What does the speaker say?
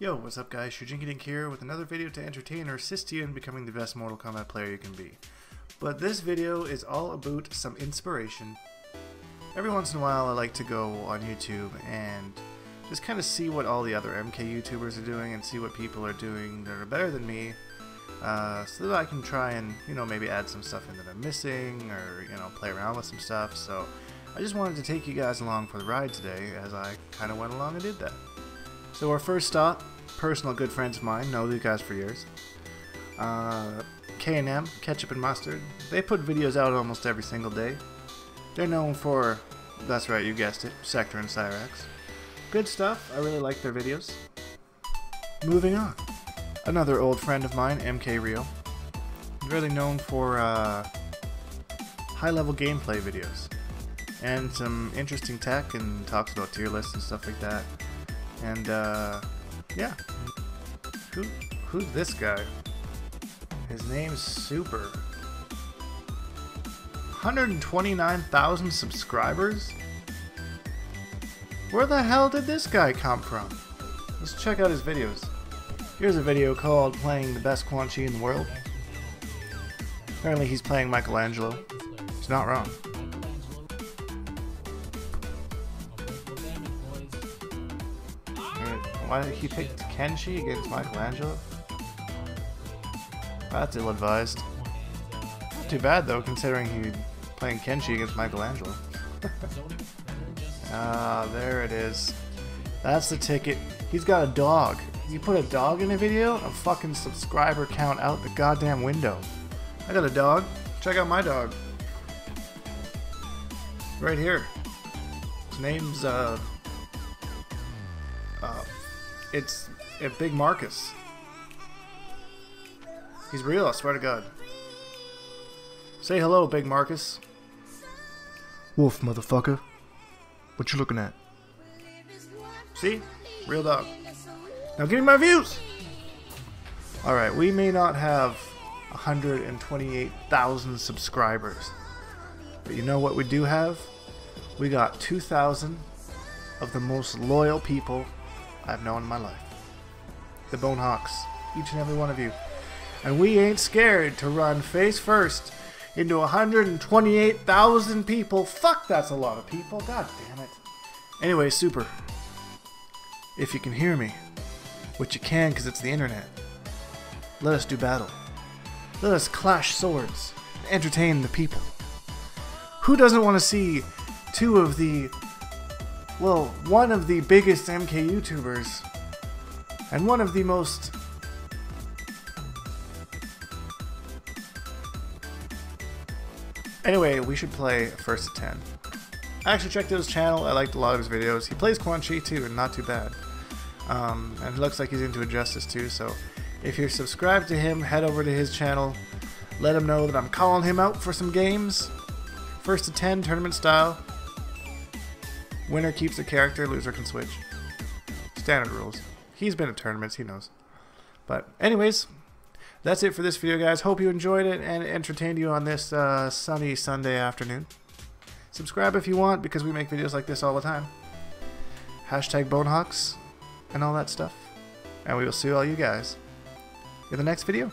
Yo, what's up guys, Shujinkydink here with another video to entertain or assist you in becoming the best Mortal Kombat player you can be. But this video is all about some inspiration. Every once in a while I like to go on YouTube and just kind of see what all the other MK YouTubers are doing and see what people are doing that are better than me, so that I can try and, you know, maybe add some stuff in that I'm missing or, you know, play around with some stuff. So I just wanted to take you guys along for the ride today as I kind of went along and did that. So our first stop, personal good friends of mine, know these guys for years, K&M, Ketchup and Mustard. They put videos out almost every single day. They're known for, that's right, you guessed it, Sektor and Cyrax. Good stuff, I really like their videos. Moving on, another old friend of mine, MK Rio. Really known for high level gameplay videos and some interesting tech, and talks about tier lists and stuff like that. And yeah, who's this guy? His name's Super. 129,000 subscribers? Where the hell did this guy come from? Let's check out his videos. Here's a video called Playing the Best Quan Chi in the World. Apparently he's playing Michelangelo. He's not wrong. Why did he pick Kenshi against Michelangelo? That's ill-advised. Not too bad though, considering he's playing Kenshi against Michelangelo. Ah, there it is. That's the ticket. He's got a dog. You put a dog in a video, a fucking subscriber count out the goddamn window. I got a dog. Check out my dog. Right here. His name's it's Big Marcus. He's real, I swear to God. Say hello, Big Marcus. Wolf, motherfucker. What you looking at? See? Real dog. Now give me my views! Alright, we may not have 128,000 subscribers. But you know what we do have? We got 2,000 of the most loyal people I've known in my life. The Bonehawks, each and every one of you. And we ain't scared to run face first into 128,000 people. Fuck, that's a lot of people. God damn it. Anyway, Super, if you can hear me, which you can because it's the internet, let us do battle. Let us clash swords and entertain the people. Who doesn't want to see two of the, well, one of the biggest MK YouTubers and one of the most . Anyway, we should play First to 10. I actually checked out his channel. I liked a lot of his videos. He plays Quan Chi too, and not too bad. And it looks like he's into Injustice too, so if you're subscribed to him, head over to his channel. Let him know that I'm calling him out for some games. First to 10 tournament style. Winner keeps a character, loser can switch. Standard rules. He's been at tournaments, he knows. But anyways, that's it for this video guys. Hope you enjoyed it and entertained you on this sunny Sunday afternoon. Subscribe if you want, because we make videos like this all the time. Hashtag Bonehawks and all that stuff. And we will see all you guys in the next video.